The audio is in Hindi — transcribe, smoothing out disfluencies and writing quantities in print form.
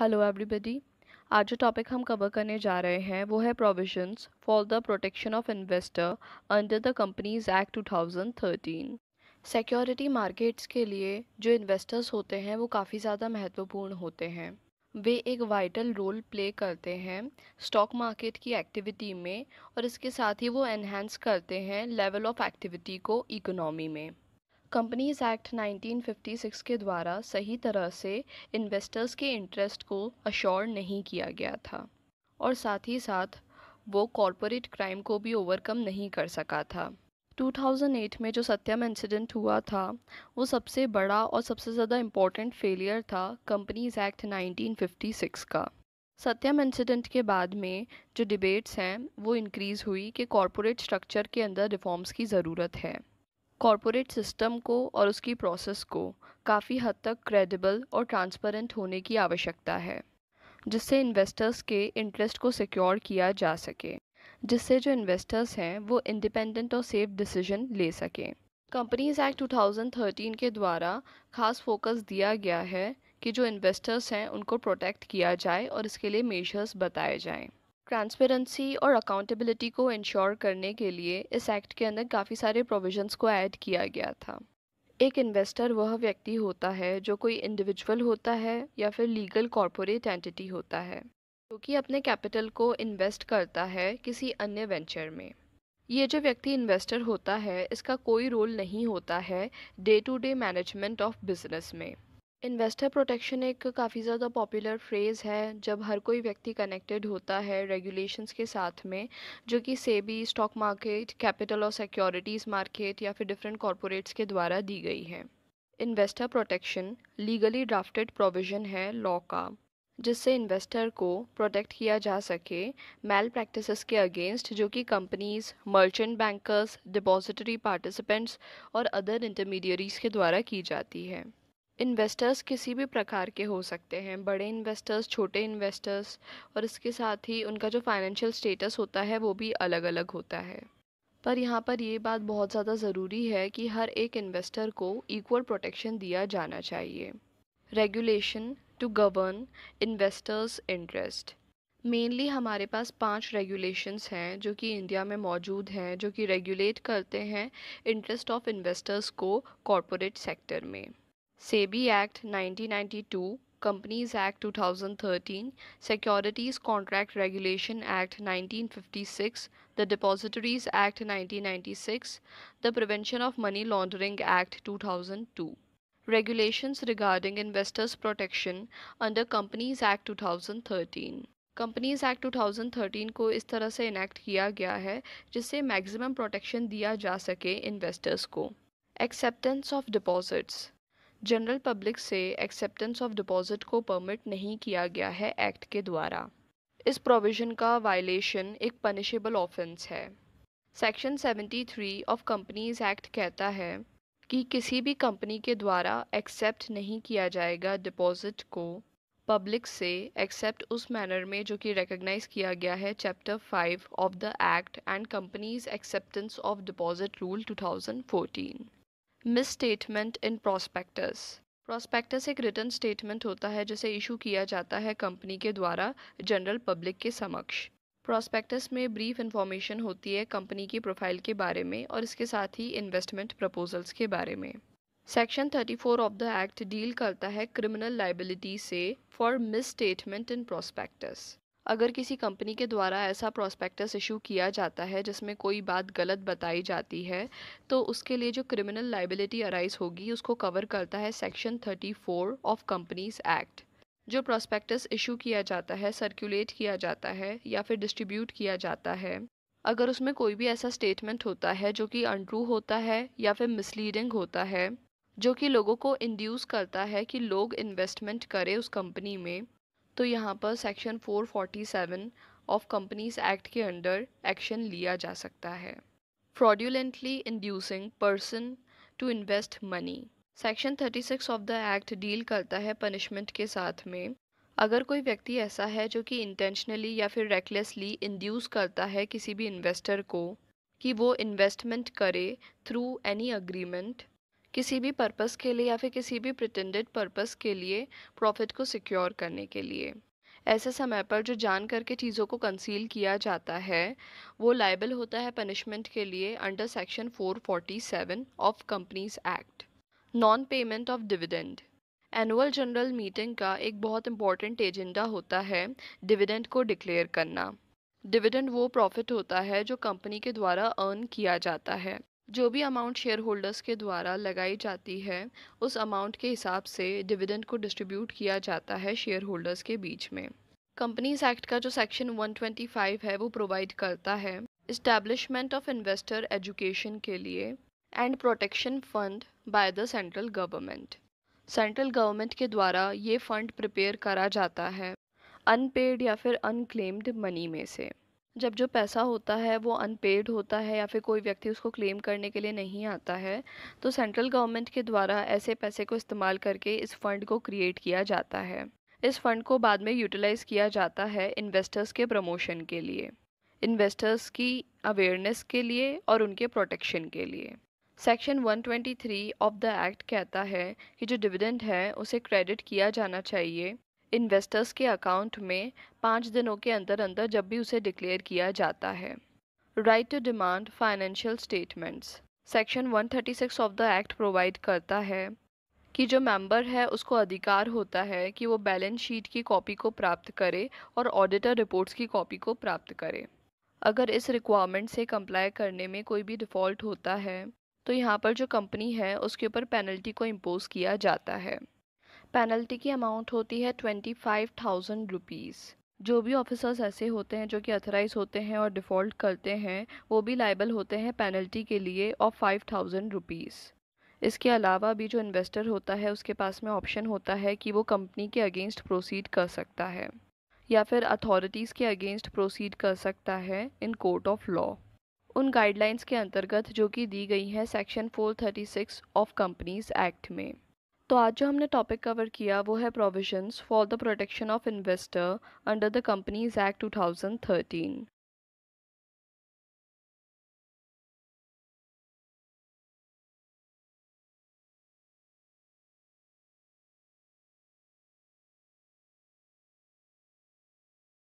हेलो एवरीबॉडी, आज जो टॉपिक हम कवर करने जा रहे हैं वो है provisions for the protection of investor under the companies act 2013। Security markets के लिए जो इन्वेस्टर्स होते हैं वो काफ़ी ज़्यादा महत्वपूर्ण होते हैं। वे एक वाइटल रोल प्ले करते हैं स्टॉक मार्केट की एक्टिविटी में और इसके साथ ही वो एनहांस करते हैं लेवल ऑफ एक्टिविटी को इकोनॉमी में। कंपनीज एक्ट 1956 के द्वारा सही तरह से इन्वेस्टर्स के इंटरेस्ट को अश्योर नहीं किया गया था और साथ ही साथ वो कॉरपोरेट क्राइम को भी ओवरकम नहीं कर सका था। 2008 में जो सत्यम इंसिडेंट हुआ था वो सबसे बड़ा और सबसे ज़्यादा इम्पॉर्टेंट फेलियर था कंपनीज एक्ट 1956 का। सत्यम इंसिडेंट के बाद में जो डिबेट्स हैं वो इंक्रीज़ हुई कि कॉरपोरेट स्ट्रक्चर के अंदर रिफॉर्म्स की ज़रूरत है। कॉरपोरेट सिस्टम को और उसकी प्रोसेस को काफ़ी हद तक क्रेडिबल और ट्रांसपेरेंट होने की आवश्यकता है, जिससे इन्वेस्टर्स के इंटरेस्ट को सिक्योर किया जा सके, जिससे जो इन्वेस्टर्स हैं वो इंडिपेंडेंट और सेफ डिसीजन ले सकें। कंपनीज एक्ट 2013 के द्वारा खास फोकस दिया गया है कि जो इन्वेस्टर्स हैं उनको प्रोटेक्ट किया जाए और इसके लिए मेजर्स बताए जाएँ। ट्रांसपेरेंसी और अकाउंटेबिलिटी को इंश्योर करने के लिए इस एक्ट के अंदर काफ़ी सारे प्रोविजंस को ऐड किया गया था। एक इन्वेस्टर वह व्यक्ति होता है जो कोई इंडिविजुअल होता है या फिर लीगल कॉरपोरेट एंटिटी होता है, क्योंकि अपने कैपिटल को इन्वेस्ट करता है किसी अन्य वेंचर में। ये जो व्यक्ति इन्वेस्टर होता है इसका कोई रोल नहीं होता है day to day management of business में। इन्वेस्टर प्रोटेक्शन एक काफ़ी ज़्यादा पॉपुलर फ्रेज़ है जब हर कोई व्यक्ति कनेक्टेड होता है रेगुलेशंस के साथ में, जो कि सेबी, स्टॉक मार्केट, कैपिटल और सिक्योरिटीज़ मार्केट या फिर डिफरेंट कॉरपोरेट्स के द्वारा दी गई है। Investor protection legally drafted provision है लॉ का, जिससे इन्वेस्टर को प्रोटेक्ट किया जा सके मैल प्रैक्टिसेस के अगेंस्ट, जो कि companies, merchant bankers, depository participants और अदर इंटरमीडियरीज़ के द्वारा की जाती है। इन्वेस्टर्स किसी भी प्रकार के हो सकते हैं, बड़े इन्वेस्टर्स, छोटे इन्वेस्टर्स, और इसके साथ ही उनका जो फाइनेंशियल स्टेटस होता है वो भी अलग अलग होता है। पर यहाँ पर ये बात बहुत ज़्यादा ज़रूरी है कि हर एक इन्वेस्टर को इक्वल प्रोटेक्शन दिया जाना चाहिए। Regulation to govern investors interest. Mainly हमारे पास 5 रेगुलेशंस हैं जो कि इंडिया में मौजूद हैं, जो कि रेगुलेट करते हैं इंटरेस्ट ऑफ इन्वेस्टर्स को कॉरपोरेट सेक्टर में। SEBI act 1992, companies act 2013, securities contract regulation act 1956, the depositories act 1996, the prevention of money laundering act 2002। Regulations regarding investors protection under companies act 2013। Companies act 2013 को इस तरह से इनैक्ट किया गया है जिससे मैक्सिमम प्रोटेक्शन दिया जा सके इन्वेस्टर्स को। Acceptance of deposits. General public से एक्सेप्टेंस ऑफ डिपॉजिट को परमिट नहीं किया गया है एक्ट के द्वारा। इस प्रोविज़न का वायलेशन एक पनिशेबल ऑफेंस है। सेक्शन 73 ऑफ कंपनीज एक्ट कहता है कि किसी भी कंपनी के द्वारा एक्सेप्ट नहीं किया जाएगा डिपॉजिट को पब्लिक से एक्सेप्ट उस मैनर में जो कि रिकॉग्नाइज किया गया है chapter 5 of the act and companies acceptance of deposit rule 2014। Misstatement in prospectus. Prospectus एक रिटर्न स्टेटमेंट होता है जिसे इशू किया जाता है कंपनी के द्वारा जनरल पब्लिक के समक्ष। प्रोस्पेक्टस में ब्रीफ इंफॉर्मेशन होती है कंपनी की प्रोफाइल के बारे में और इसके साथ ही इन्वेस्टमेंट प्रपोजल्स के बारे में। Section 34 of the act deal करता है क्रिमिनल लाइबिलिटी से फॉर मिसस्टेटमेंट इन प्रोस्पेक्टस। अगर किसी कंपनी के द्वारा ऐसा प्रोस्पेक्टस इशू किया जाता है जिसमें कोई बात गलत बताई जाती है तो उसके लिए जो क्रिमिनल लाइबिलिटी अराइज होगी उसको कवर करता है सेक्शन 34 ऑफ कंपनीज एक्ट। जो प्रोस्पेक्टस इशू किया जाता है, सर्कुलेट किया जाता है या फिर डिस्ट्रीब्यूट किया जाता है, अगर उसमें कोई भी ऐसा स्टेटमेंट होता है जो कि अनट्रू होता है या फिर मिसलीडिंग होता है, जो कि लोगों को इंड्यूस करता है कि लोग इन्वेस्टमेंट करें उस कंपनी में, तो यहाँ पर सेक्शन 447 ऑफ कंपनीज एक्ट के अंडर एक्शन लिया जा सकता है। Fraudulently inducing person to invest money. Section 36 of the act deal करता है पनिशमेंट के साथ में। अगर कोई व्यक्ति ऐसा है जो कि इंटेंशनली या फिर रेकलेसली इंड्यूस करता है किसी भी इन्वेस्टर को कि वो इन्वेस्टमेंट करे थ्रू एनी अग्रीमेंट किसी भी पर्पस के लिए या फिर किसी भी प्रिटेंडेड पर्पस के लिए प्रॉफिट को सिक्योर करने के लिए। ऐसे समय पर जो जान करके चीज़ों को कंसील किया जाता है वो लायबल होता है पनिशमेंट के लिए under section 447 of companies act. Non payment of dividend. Annual general meeting का एक बहुत इंपॉर्टेंट एजेंडा होता है डिविडेंड को डिक्लेयर करना। डिविडेंड वो प्रॉफिट होता है जो कंपनी के द्वारा अर्न किया जाता है। जो भी अमाउंट शेयर होल्डर्स के द्वारा लगाई जाती है उस अमाउंट के हिसाब से डिविडेंड को डिस्ट्रीब्यूट किया जाता है शेयर होल्डर्स के बीच में। कंपनीज एक्ट का जो सेक्शन 125 है वो प्रोवाइड करता है इस्टेब्लिशमेंट ऑफ इन्वेस्टर एजुकेशन के लिए and protection fund by the central government. Central government के द्वारा ये फंड प्रिपेयर करा जाता है अनपेड या फिर अनक्लेम्ड मनी में से। जब जो पैसा होता है वो अनपेड होता है या फिर कोई व्यक्ति उसको क्लेम करने के लिए नहीं आता है तो सेंट्रल गवर्नमेंट के द्वारा ऐसे पैसे को इस्तेमाल करके इस फंड को क्रिएट किया जाता है। इस फंड को बाद में यूटिलाइज़ किया जाता है इन्वेस्टर्स के प्रमोशन के लिए, इन्वेस्टर्स की अवेयरनेस के लिए और उनके प्रोटेक्शन के लिए। सेक्शन 123 ऑफ द एक्ट कहता है कि जो डिविडेंड है उसे क्रेडिट किया जाना चाहिए इन्वेस्टर्स के अकाउंट में 5 दिनों के अंदर अंदर जब भी उसे डिक्लेयर किया जाता है। Right to demand financial statements. Section 136 of the act provide करता है कि जो मेंबर है उसको अधिकार होता है कि वो बैलेंस शीट की कॉपी को प्राप्त करे और ऑडिटर रिपोर्ट्स की कॉपी को प्राप्त करे। अगर इस रिक्वायरमेंट से कंप्लाई करने में कोई भी डिफ़ॉल्ट होता है तो यहाँ पर जो कंपनी है उसके ऊपर पेनल्टी को इम्पोज किया जाता है। पेनल्टी की अमाउंट होती है 25,000 रुपीज़। जो भी ऑफिसर्स ऐसे होते हैं जो कि अथराइज होते हैं और डिफ़ॉल्ट करते हैं वो भी लायबल होते हैं पेनल्टी के लिए ऑफ 5,000 रुपीज़। इसके अलावा भी जो इन्वेस्टर होता है उसके पास में ऑप्शन होता है कि वो कंपनी के अगेंस्ट प्रोसीड कर सकता है या फिर अथॉरिटीज़ के अगेंस्ट प्रोसीड कर सकता है इन कोर्ट ऑफ लॉ, उन गाइडलाइंस के अंतर्गत जो कि दी गई हैं सेक्शन 436 ऑफ कंपनीज एक्ट में। तो आज जो हमने टॉपिक कवर किया वो है provisions for the protection of investor under the companies act 2013।